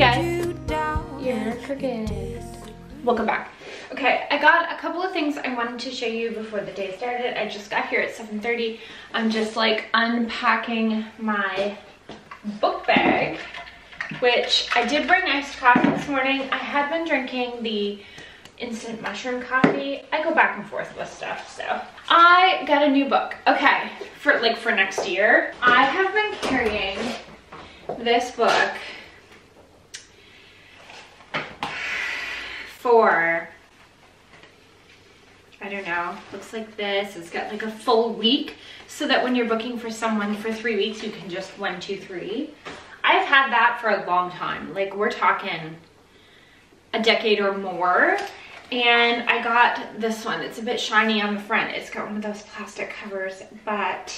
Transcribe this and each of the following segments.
guys, you're crooked. Welcome back. Okay, I got a couple of things I wanted to show you before the day started. I just got here at 7:30. I'm just like unpacking my book bag, which I did bring iced coffee this morning. I had been drinking the instant mushroom coffee. I go back and forth with stuff, so. I got a new book, okay, for next year. I have been carrying this book for, I don't know, looks like this. It's got like a full week, so that when you're booking for someone for 3 weeks, you can just 1, 2, 3. I've had that for a long time. Like, we're talking a decade or more. And I got this one. It's a bit shiny on the front. It's got one of those plastic covers, but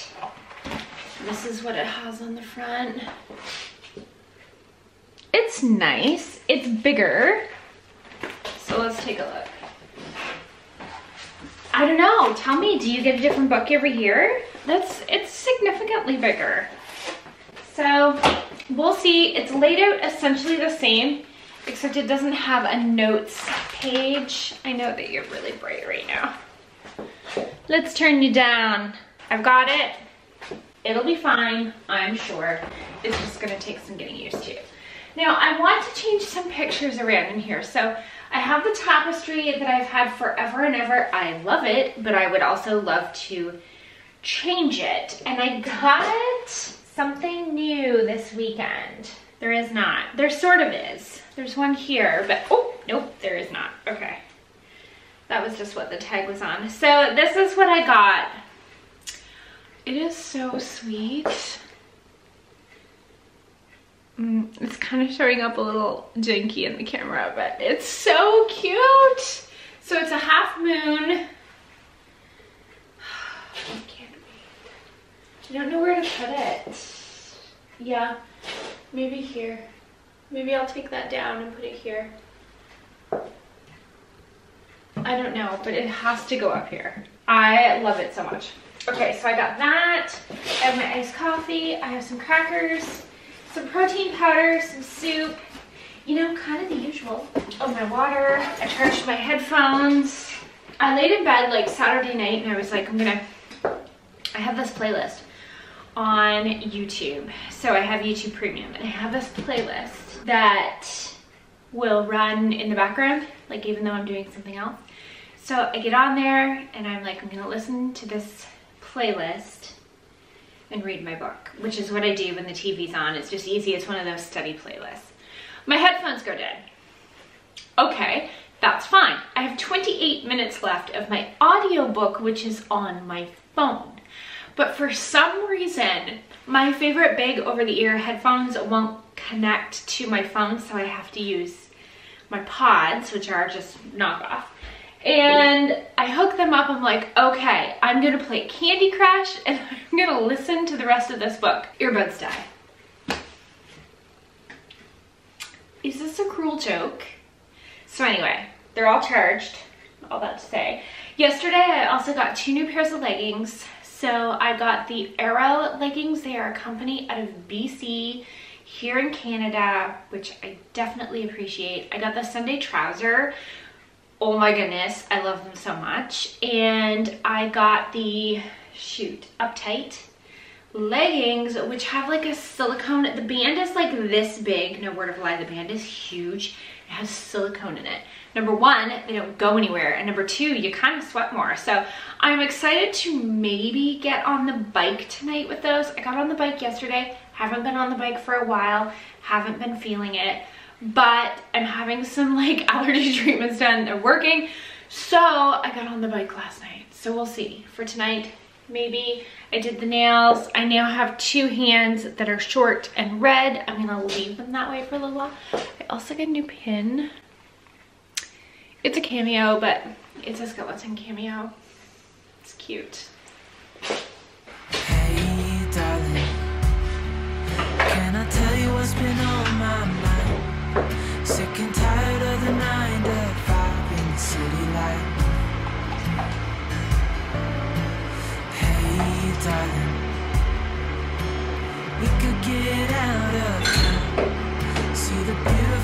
this is what it has on the front. It's nice. It's bigger. So let's take a look. I don't know, tell me, do you get a different book every year? It's significantly bigger. So we'll see. It's laid out essentially the same, except it doesn't have a notes page. I know that you're really bright right now. Let's turn you down. I've got it. It'll be fine, I'm sure. It's just gonna take some getting used to. Now, I want to change some pictures around in here. So I have the tapestry that I've had forever and ever. I love it, but I would also love to change it. And I got something new this weekend. There is not. There sort of is. There's one here, but oh, nope, there is not. Okay. That was just what the tag was on. So this is what I got. It is so sweet. It's kind of showing up a little janky in the camera, but it's so cute. So it's a half moon. I can't wait. I don't know where to put it. Yeah, maybe here. Maybe I'll take that down and put it here. I don't know, but it has to go up here. I love it so much. Okay, so I got that. I have my iced coffee. I have some crackers, some protein powder, some soup, you know, kind of the usual. Oh, my water. I charged my headphones. I laid in bed like Saturday night and I was like, I have this playlist on YouTube. So I have YouTube Premium and I have this playlist that will run in the background, like even though I'm doing something else. So I get on there and I'm like, I'm gonna listen to this playlist and read my book, which is what I do when the TV's on. It's just easy. It's one of those study playlists. My headphones go dead. Okay, that's fine. I have 28 minutes left of my audiobook, which is on my phone. But for some reason, my favorite big over-the-ear headphones won't connect to my phone, so I have to use my pods, which are just knockoff. And I hook them up. I'm like, okay, I'm gonna play Candy Crush and I'm gonna listen to the rest of this book. Earbuds die. Is this a cruel joke? So anyway, they're all charged, all that to say. Yesterday, I also got 2 new pairs of leggings. So I got the Aero leggings. They are a company out of BC here in Canada, which I definitely appreciate. I got the Sunday trouser. Oh my goodness, I love them so much. And I got the, shoot, Uptight leggings, which have like a silicone. The band is like this big. No word of a lie, the band is huge. It has silicone in it. Number one, they don't go anywhere. And number two, you kind of sweat more. So I'm excited to maybe get on the bike tonight with those. I got on the bike yesterday. Haven't been on the bike for a while. Haven't been feeling it. But I'm having some like allergy treatments done. They're working. So I got on the bike last night. So we'll see for tonight. Maybe I did the nails. I now have 2 hands that are short and red. I'm gonna leave them that way for a little while. I also got a new pin. It's a cameo, but it's a skeleton cameo. It's cute. Hey darling, can I tell you what's been on my mind? Sick and tired of the 9 to 5 in the city life. Hey darling, we could get out of town, see the beautiful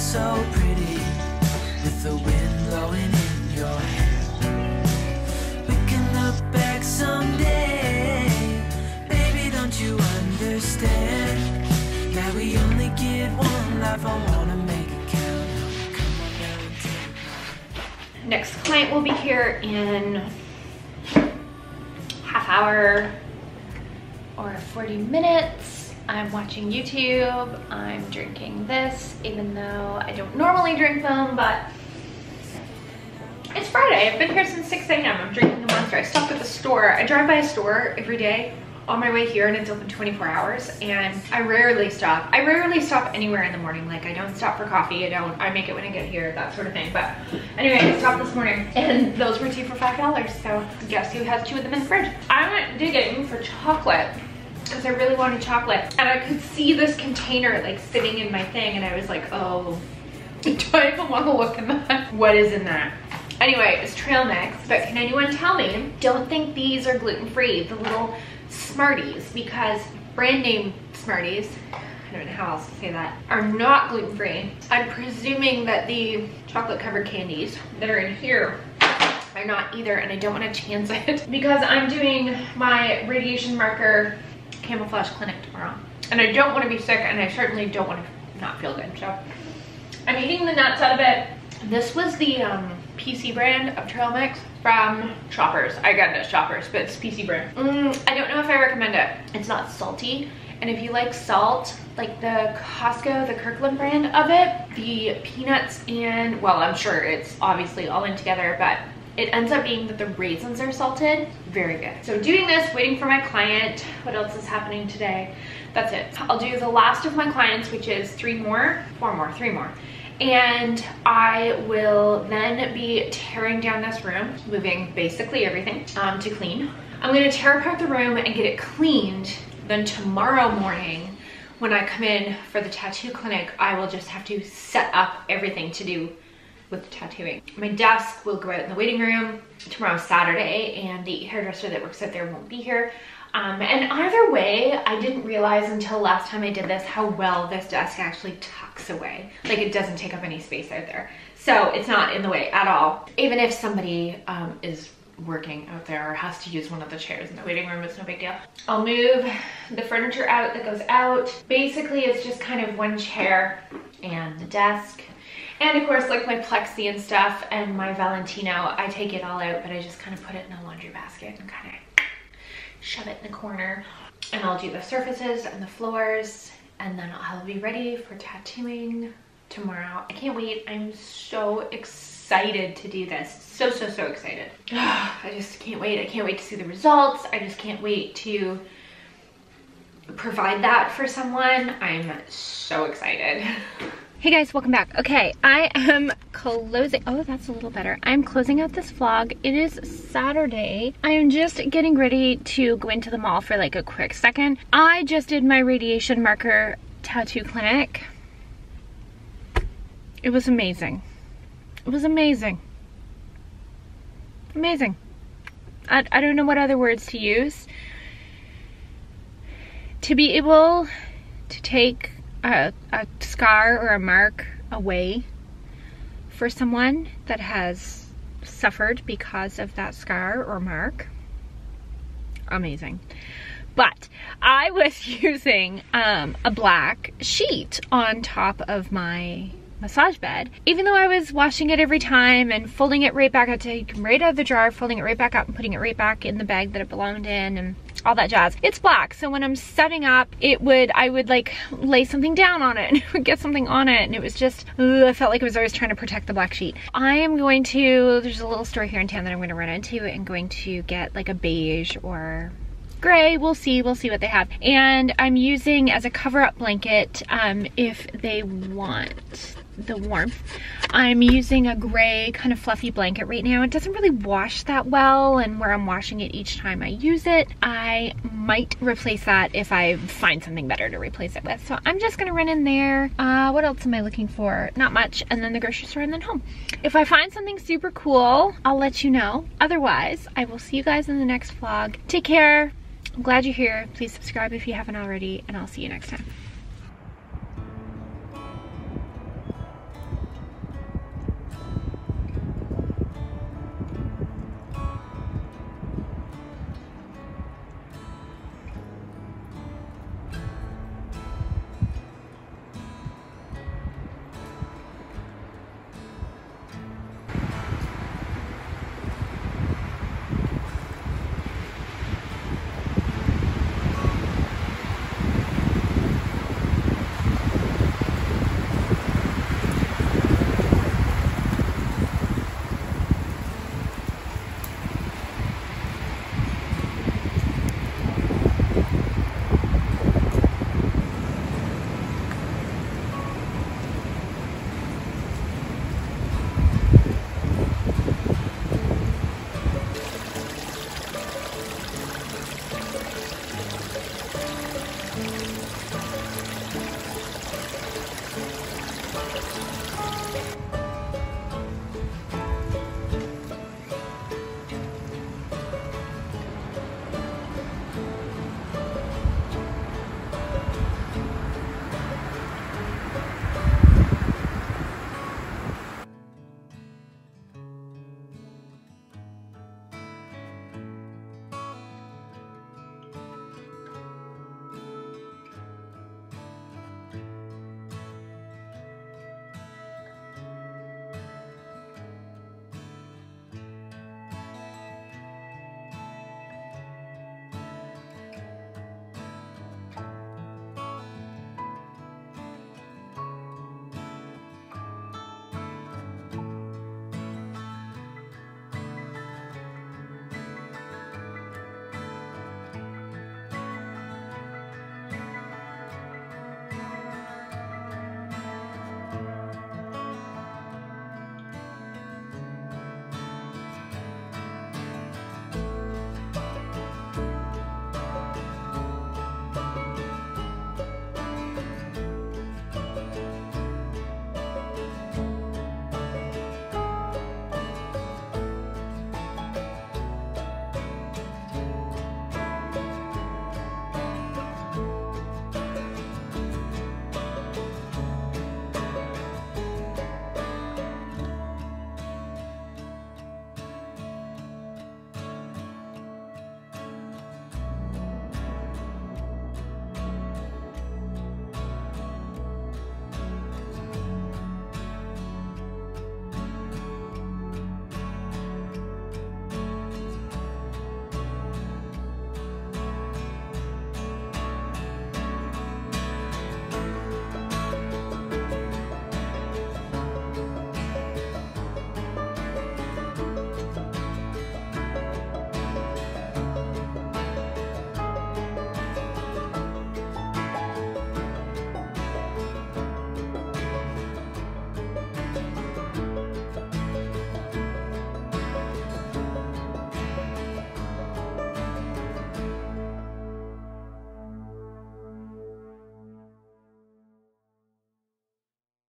is so pretty with the wind blowing in your hair. We can look back someday, baby, don't you understand that we only get one life? I wanna make it count. Come on down and take. Next client will be here in half hour or 40 minutes. I'm watching YouTube, I'm drinking this, even though I don't normally drink them, but it's Friday. I've been here since 6 a.m. I'm drinking the Monster. I stop at the store. I drive by a store every day on my way here, and it's open 24 hours, and I rarely stop. I rarely stop anywhere in the morning. Like, I don't stop for coffee. I make it when I get here, that sort of thing. But anyway, I stopped this morning, and those were 2 for $5, so guess who has 2 of them in the fridge? I went digging for chocolate, because I really wanted chocolate, and I could see this container like sitting in my thing, and I was like, oh, do I even want to look in that? What is in that? Anyway, it's trail mix, but can anyone tell me, don't think these are gluten-free, the little Smarties, because brand name Smarties, I don't know how else to say that, are not gluten-free. I'm presuming that the chocolate covered candies that are in here are not either, and I don't want to chance it because I'm doing my radiation marker camouflage clinic tomorrow, and I don't want to be sick, and I certainly don't want to not feel good, so I'm eating the nuts out of it. This was the PC brand of trail mix from Shoppers. I got it at Shoppers, but it's PC brand. I don't know if I recommend it. It's not salty, and if you like salt, like the Costco, the Kirkland brand of it, the peanuts and, well, I'm sure it's obviously all in together, but it ends up being that the raisins are salted. Very good. So doing this, waiting for my client. What else is happening today? That's it. I'll do the last of my clients, which is 3 more, 4 more, 3 more. And I will then be tearing down this room, moving basically everything to clean. I'm gonna tear apart the room and get it cleaned. Then tomorrow morning, when I come in for the tattoo clinic, I will just have to set up everything to do with the tattooing. My desk will go out in the waiting room. Tomorrow's Saturday, and the hairdresser that works out there won't be here. And either way, I didn't realize until last time I did this how well this desk actually tucks away. Like, it doesn't take up any space out there. So it's not in the way at all. Even if somebody is working out there or has to use one of the chairs in the waiting room, it's no big deal. I'll move the furniture out that goes out. Basically, it's just kind of one chair and the desk. And of course, like my plexi and stuff and my Valentino, I take it all out, but I just kind of put it in a laundry basket and kind of shove it in the corner. And I'll do the surfaces and the floors, and then I'll be ready for tattooing tomorrow. I can't wait. I'm so excited to do this. So, so, so excited. I just can't wait. I can't wait to see the results. I just can't wait to provide that for someone. I'm so excited. Hey guys, welcome back. Okay, I am closing. Oh, that's a little better. I'm closing out this vlog. It is Saturday. I am just getting ready to go into the mall for like a quick second. I just did my radiation marker tattoo clinic. It was amazing. It was amazing. Amazing. I don't know what other words to use. To be able to take a scar or a mark away for someone that has suffered because of that scar or mark. Amazing. But I was using a black sheet on top of my massage bed, even though I was washing it every time and folding it right back out, taking right out of the jar, folding it right back up and putting it right back in the bag that it belonged in and all that jazz. It's black, so when I'm setting up, I would like lay something down on it and it would get something on it, and it was just, I felt like I was always trying to protect the black sheet. I am going to, there's a little store here in town that I'm going to run into, and going to get like a beige or gray, we'll see what they have. And I'm using as a cover-up blanket, if they want the warmth, I'm using a gray kind of fluffy blanket right now. It doesn't really wash that well, and where I'm washing it each time I use it, I might replace that if I find something better to replace it with. So I'm just gonna run in there. What else am I looking for? Not much. And then the grocery store, and then home. If I find something super cool, I'll let you know. Otherwise, I will see you guys in the next vlog. Take care. I'm glad you're here. Please subscribe if you haven't already, and I'll see you next time.